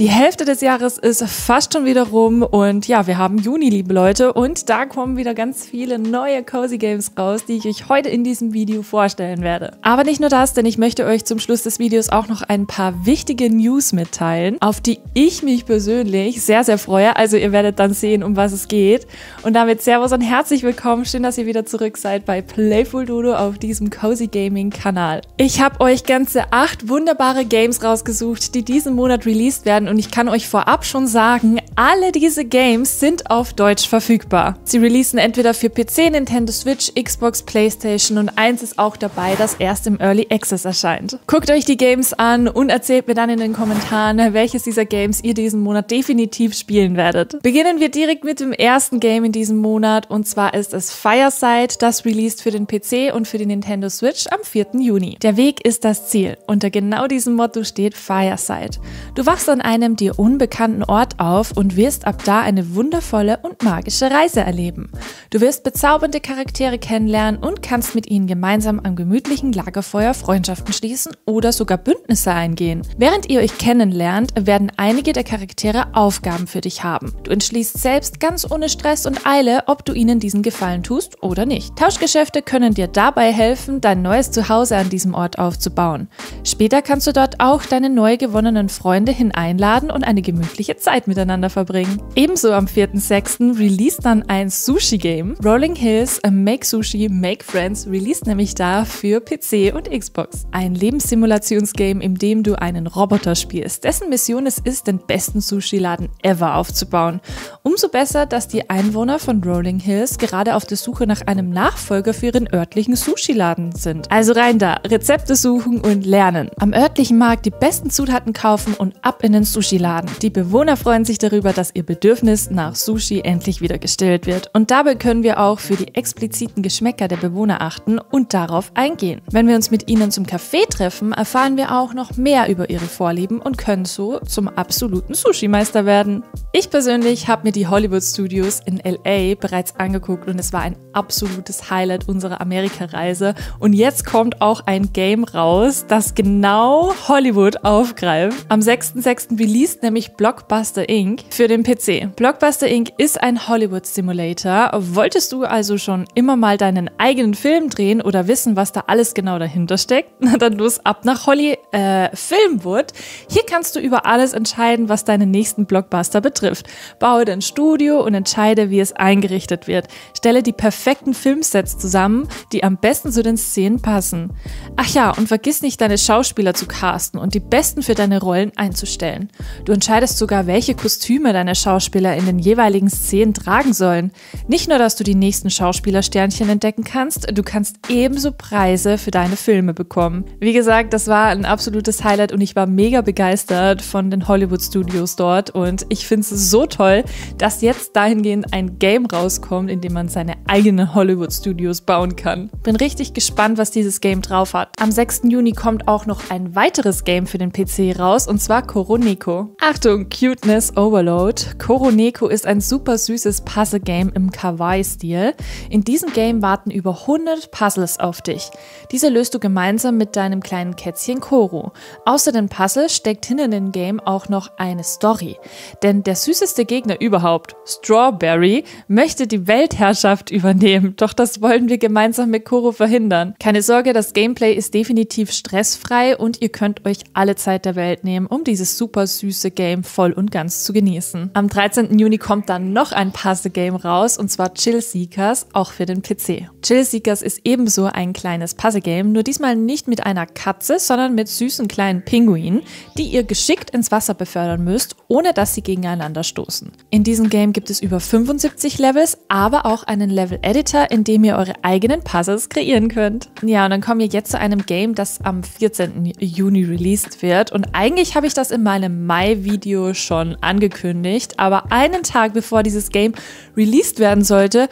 Die Hälfte des Jahres ist fast schon wieder rum und ja, wir haben Juni, liebe Leute, und da kommen wieder ganz viele neue Cozy Games raus, die ich euch heute in diesem Video vorstellen werde. Aber nicht nur das, denn ich möchte euch zum Schluss des Videos auch noch ein paar wichtige News mitteilen, auf die ich mich persönlich sehr, sehr freue. Also ihr werdet dann sehen, um was es geht. Und damit Servus und herzlich willkommen. Schön, dass ihr wieder zurück seid bei Playful Dodo auf diesem Cozy Gaming Kanal. Ich habe euch ganze 8 wunderbare Games rausgesucht, die diesen Monat released werden. Und ich kann euch vorab schon sagen, alle diese Games sind auf Deutsch verfügbar. Sie releasen entweder für PC, Nintendo Switch, Xbox, PlayStation und eins ist auch dabei, das erst im Early Access erscheint. Guckt euch die Games an und erzählt mir dann in den Kommentaren, welches dieser Games ihr diesen Monat definitiv spielen werdet. Beginnen wir direkt mit dem ersten Game in diesem Monat und zwar ist es Fireside, das released für den PC und für die Nintendo Switch am 4. Juni. Der Weg ist das Ziel. Unter genau diesem Motto steht Fireside. Du wachst an einem dir unbekannten Ort auf und wirst ab da eine wundervolle und magische Reise erleben. Du wirst bezaubernde Charaktere kennenlernen und kannst mit ihnen gemeinsam am gemütlichen Lagerfeuer Freundschaften schließen oder sogar Bündnisse eingehen. Während ihr euch kennenlernt, werden einige der Charaktere Aufgaben für dich haben. Du entschließt selbst ganz ohne Stress und Eile, ob du ihnen diesen Gefallen tust oder nicht. Tauschgeschäfte können dir dabei helfen, dein neues Zuhause an diesem Ort aufzubauen. Später kannst du dort auch deine neu gewonnenen Freunde hineinladen und eine gemütliche Zeit miteinander verbringen. Ebenso am 4.6. released dann ein Sushi-Game. Rolling Hills Make Sushi Make Friends released nämlich da für PC und Xbox. Ein Lebenssimulationsgame, in dem du einen Roboter spielst, dessen Mission es ist, den besten Sushi-Laden ever aufzubauen. Umso besser, dass die Einwohner von Rolling Hills gerade auf der Suche nach einem Nachfolger für ihren örtlichen Sushi-Laden sind. Also rein da, Rezepte suchen und lernen. Am örtlichen Markt die besten Zutaten kaufen und ab in den Sushi-Laden. Die Bewohner freuen sich darüber, dass ihr Bedürfnis nach Sushi endlich wieder gestillt wird. Und dabei können wir auch für die expliziten Geschmäcker der Bewohner achten und darauf eingehen. Wenn wir uns mit ihnen zum Café treffen, erfahren wir auch noch mehr über ihre Vorlieben und können so zum absoluten Sushi-Meister werden. Ich persönlich habe mir die Hollywood Studios in LA bereits angeguckt und es war ein absolutes Highlight unserer Amerika-Reise. Und jetzt kommt auch ein Game raus, das genau Hollywood aufgreift. Am 6.6. released nämlich Blockbuster Inc. für den PC. Blockbuster Inc. ist ein Hollywood-Simulator. Wolltest du also schon immer mal deinen eigenen Film drehen oder wissen, was da alles genau dahinter steckt? Na dann los, ab nach Hollywood. Hier kannst du über alles entscheiden, was deinen nächsten Blockbuster betrifft. Baue dein Studio und entscheide, wie es eingerichtet wird. Stelle die perfekten Filmsets zusammen, die am besten zu den Szenen passen. Ach ja, und vergiss nicht, deine Schauspieler zu casten und die besten für deine Rollen einzustellen. Du entscheidest sogar, welche Kostüme deine Schauspieler in den jeweiligen Szenen tragen sollen. Nicht nur, dass du die nächsten Schauspielersternchen entdecken kannst, du kannst ebenso Preise für deine Filme bekommen. Wie gesagt, das war ein absolutes Highlight und ich war mega begeistert von den Hollywood Studios dort und ich finde es so toll, dass jetzt dahingehend ein Game rauskommt, in dem man seine eigenen Hollywood Studios bauen kann. Bin richtig gespannt, was dieses Game drauf hat. Am 6. Juni kommt auch noch ein weiteres Game für den PC raus und zwar Koro Neko. Achtung, Cuteness Overload. Koro Neko ist ein super süßes Puzzle-Game im Kawaii-Stil. In diesem Game warten über 100 Puzzles auf dich. Diese löst du gemeinsam mit deinem kleinen Kätzchen Koro. Außer den Puzzle steckt hinter dem Game auch noch eine Story. Denn der süßeste Gegner überhaupt, Strawberry, möchte die Weltherrschaft übernehmen. Doch das wollen wir gemeinsam mit Koro verhindern. Keine Sorge, das Gameplay ist definitiv stressfrei und ihr könnt euch alle Zeit der Welt nehmen, um dieses super süße Game voll und ganz zu genießen. Am 13. Juni kommt dann noch ein Puzzle-Game raus und zwar Chill Seekers, auch für den PC. Chill Seekers ist ebenso ein kleines Puzzle-Game, nur diesmal nicht mit einer Katze, sondern mit süßen kleinen Pinguinen, die ihr geschickt ins Wasser befördern müsst, ohne dass sie gegeneinander stoßen. In diesem Game gibt es über 75 Levels, aber auch einen Level-Editor, in dem ihr eure eigenen Puzzles kreieren könnt. Ja, und dann kommen wir jetzt zu einem Game, das am 14. Juni released wird und eigentlich habe ich das in meinem Mai-Video schon angekündigt, aber einen Tag bevor dieses Game released werden sollte,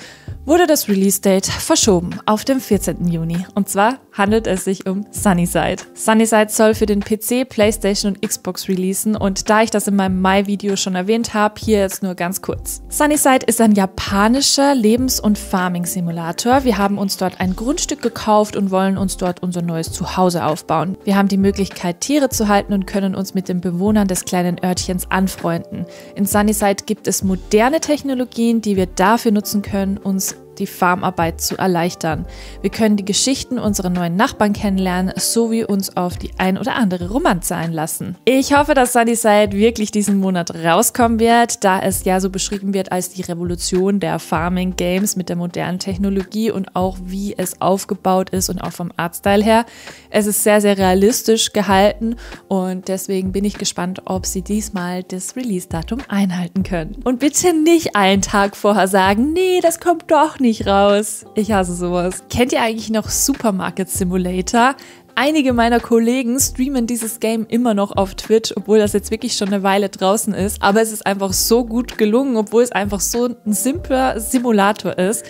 wurde das Release-Date verschoben auf den 14. Juni. Und zwar handelt es sich um Sunnyside. Sunnyside soll für den PC, PlayStation und Xbox releasen und da ich das in meinem Mai-Video schon erwähnt habe, hier jetzt nur ganz kurz. Sunnyside ist ein japanischer Lebens- und Farming-Simulator. Wir haben uns dort ein Grundstück gekauft und wollen uns dort unser neues Zuhause aufbauen. Wir haben die Möglichkeit, Tiere zu halten und können uns mit den Bewohnern des kleinen Örtchens anfreunden. In Sunnyside gibt es moderne Technologien, die wir dafür nutzen können, uns die Farmarbeit zu erleichtern. Wir können die Geschichten unserer neuen Nachbarn kennenlernen, sowie uns auf die ein oder andere Romanze einlassen. Ich hoffe, dass Sunnyside wirklich diesen Monat rauskommen wird, da es ja so beschrieben wird als die Revolution der Farming Games mit der modernen Technologie und auch wie es aufgebaut ist und auch vom Artstyle her. Es ist sehr, sehr realistisch gehalten und deswegen bin ich gespannt, ob sie diesmal das Release-Datum einhalten können. Und bitte nicht einen Tag vorher sagen, nee, das kommt doch nicht raus. Ich hasse sowas. Kennt ihr eigentlich noch Supermarket Simulator? Einige meiner Kollegen streamen dieses Game immer noch auf Twitch, obwohl das jetzt wirklich schon eine Weile draußen ist. Aber es ist einfach so gut gelungen, obwohl es einfach so ein simpler Simulator ist.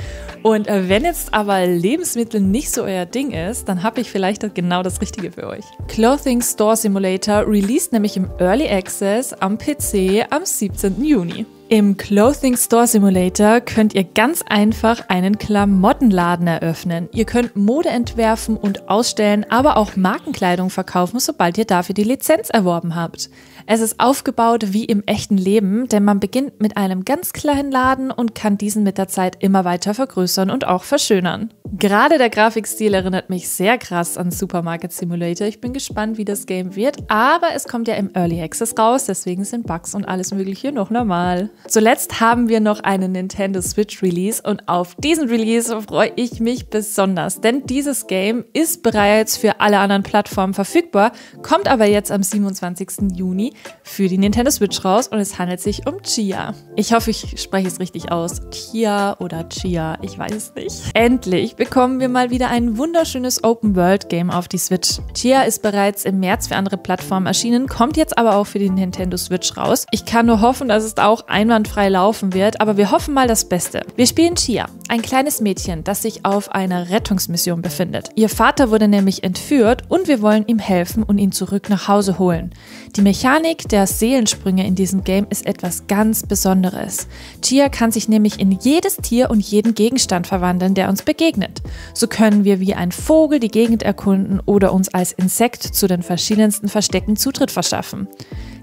Und wenn jetzt aber Lebensmittel nicht so euer Ding ist, dann habe ich vielleicht genau das Richtige für euch. Clothing Store Simulator released nämlich im Early Access am PC am 17. Juni. Im Clothing Store Simulator könnt ihr ganz einfach einen Klamottenladen eröffnen. Ihr könnt Mode entwerfen und ausstellen, aber auch Markenkleidung verkaufen, sobald ihr dafür die Lizenz erworben habt. Es ist aufgebaut wie im echten Leben, denn man beginnt mit einem ganz kleinen Laden und kann diesen mit der Zeit immer weiter vergrößern und auch verschönern. Gerade der Grafikstil erinnert mich sehr krass an Supermarket Simulator. Ich bin gespannt, wie das Game wird, aber es kommt ja im Early Access raus, deswegen sind Bugs und alles Mögliche noch normal. Zuletzt haben wir noch einen Nintendo Switch Release und auf diesen Release freue ich mich besonders, denn dieses Game ist bereits für alle anderen Plattformen verfügbar, kommt aber jetzt am 27. Juni für die Nintendo Switch raus und es handelt sich um Tchia. Ich hoffe, ich spreche es richtig aus. Tchia oder Tchia, ich weiß es nicht. Endlich bekommen wir mal wieder ein wunderschönes Open-World-Game auf die Switch. Tchia ist bereits im März für andere Plattformen erschienen, kommt jetzt aber auch für die Nintendo Switch raus. Ich kann nur hoffen, dass es auch einwandfrei laufen wird, aber wir hoffen mal das Beste. Wir spielen Tchia, ein kleines Mädchen, das sich auf einer Rettungsmission befindet. Ihr Vater wurde nämlich entführt und wir wollen ihm helfen und ihn zurück nach Hause holen. Die Mechanik der Seelensprünge in diesem Game ist etwas ganz Besonderes. Tchia kann sich nämlich in jedes Tier und jeden Gegenstand verwandeln, der uns begegnet. So können wir wie ein Vogel die Gegend erkunden oder uns als Insekt zu den verschiedensten Verstecken Zutritt verschaffen.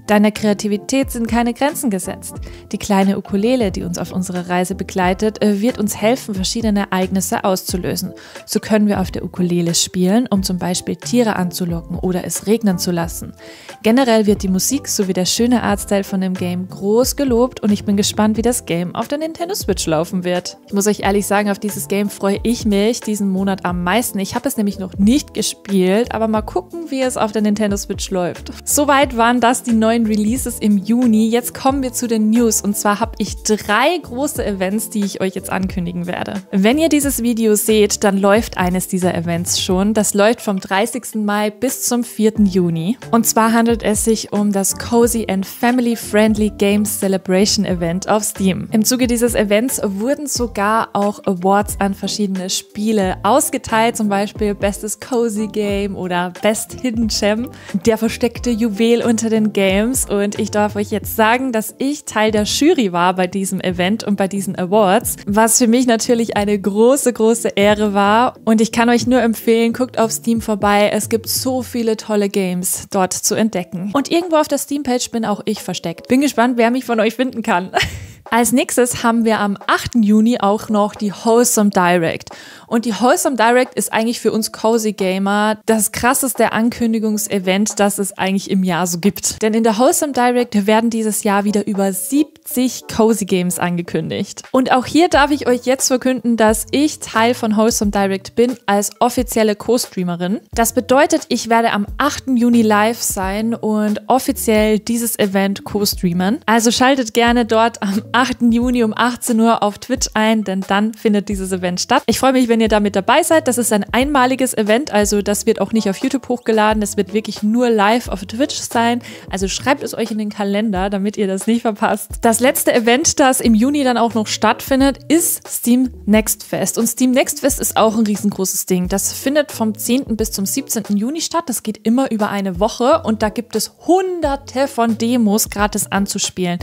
Deiner Kreativität sind keine Grenzen gesetzt. Die kleine Ukulele, die uns auf unserer Reise begleitet, wird uns helfen, verschiedene Ereignisse auszulösen. So können wir auf der Ukulele spielen, um zum Beispiel Tiere anzulocken oder es regnen zu lassen. Generell wird die Musik sowie der schöne Artstyle von dem Game groß gelobt und ich bin gespannt, wie das Game auf der Nintendo Switch laufen wird. Ich muss euch ehrlich sagen, auf dieses Game freue ich mich diesen Monat am meisten. Ich habe es nämlich noch nicht gespielt, aber mal gucken, wie es auf der Nintendo Switch läuft. Soweit waren das die neuen Releases im Juni. Jetzt kommen wir zu den News und zwar habe ich 3 große Events, die ich euch jetzt ankündigen werde. Wenn ihr dieses Video seht, dann läuft eines dieser Events schon. Das läuft vom 30. Mai bis zum 4. Juni. Und zwar handelt es sich um das Cozy and Family Friendly Games Celebration Event auf Steam. Im Zuge dieses Events wurden sogar auch Awards an verschiedene Spiele ausgeteilt, zum Beispiel Bestes Cozy Game oder Best Hidden Gem, der versteckte Juwel unter den Games. Und ich darf euch jetzt sagen, dass ich Teil der Jury war bei diesem Event und bei diesen Awards, was für mich natürlich eine große, große Ehre war. Und ich kann euch nur empfehlen, guckt auf Steam vorbei. Es gibt so viele tolle Games dort zu entdecken. Und irgendwo auf der Steam-Page bin auch ich versteckt. Bin gespannt, wer mich von euch finden kann. Als nächstes haben wir am 8. Juni auch noch die Wholesome Direct. Und die Wholesome Direct ist eigentlich für uns Cozy Gamer das krasseste Ankündigungsevent, das es eigentlich im Jahr so gibt. Denn in der Wholesome Direct werden dieses Jahr wieder über 70 Cozy Games angekündigt. Und auch hier darf ich euch jetzt verkünden, dass ich Teil von Wholesome Direct bin als offizielle Co-Streamerin. Das bedeutet, ich werde am 8. Juni live sein und offiziell dieses Event co-streamen. Also schaltet gerne dort am 8. Juni um 18 Uhr auf Twitch ein, denn dann findet dieses Event statt. Ich freue mich, wenn ihr da mit dabei seid. Das ist ein einmaliges Event, also das wird auch nicht auf YouTube hochgeladen, das wird wirklich nur live auf Twitch sein. Also schreibt es euch in den Kalender, damit ihr das nicht verpasst. Das Das letzte Event, das im Juni dann auch noch stattfindet, ist Steam Next Fest. Und Steam Next Fest ist auch ein riesengroßes Ding. Das findet vom 10. bis zum 17. Juni statt. Das geht immer über eine Woche und da gibt es hunderte von Demos gratis anzuspielen.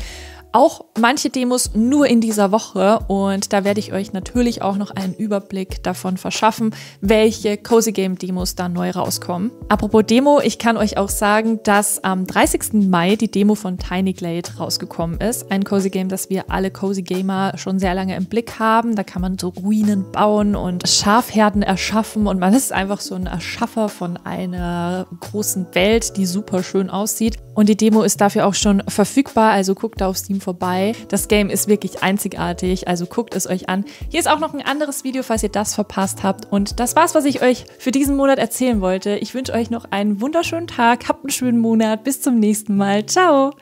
Auch manche Demos nur in dieser Woche und da werde ich euch natürlich auch noch einen Überblick davon verschaffen, welche Cozy Game Demos da neu rauskommen. Apropos Demo, ich kann euch auch sagen, dass am 30. Mai die Demo von Tiny Glade rausgekommen ist. Ein Cozy Game, das wir alle Cozy Gamer schon sehr lange im Blick haben. Da kann man so Ruinen bauen und Schafherden erschaffen und man ist einfach so ein Erschaffer von einer großen Welt, die super schön aussieht. Und die Demo ist dafür auch schon verfügbar, also guckt da auf Steam vorbei. Das Game ist wirklich einzigartig, also guckt es euch an. Hier ist auch noch ein anderes Video, falls ihr das verpasst habt. Und das war's, was ich euch für diesen Monat erzählen wollte. Ich wünsche euch noch einen wunderschönen Tag, habt einen schönen Monat, bis zum nächsten Mal. Ciao!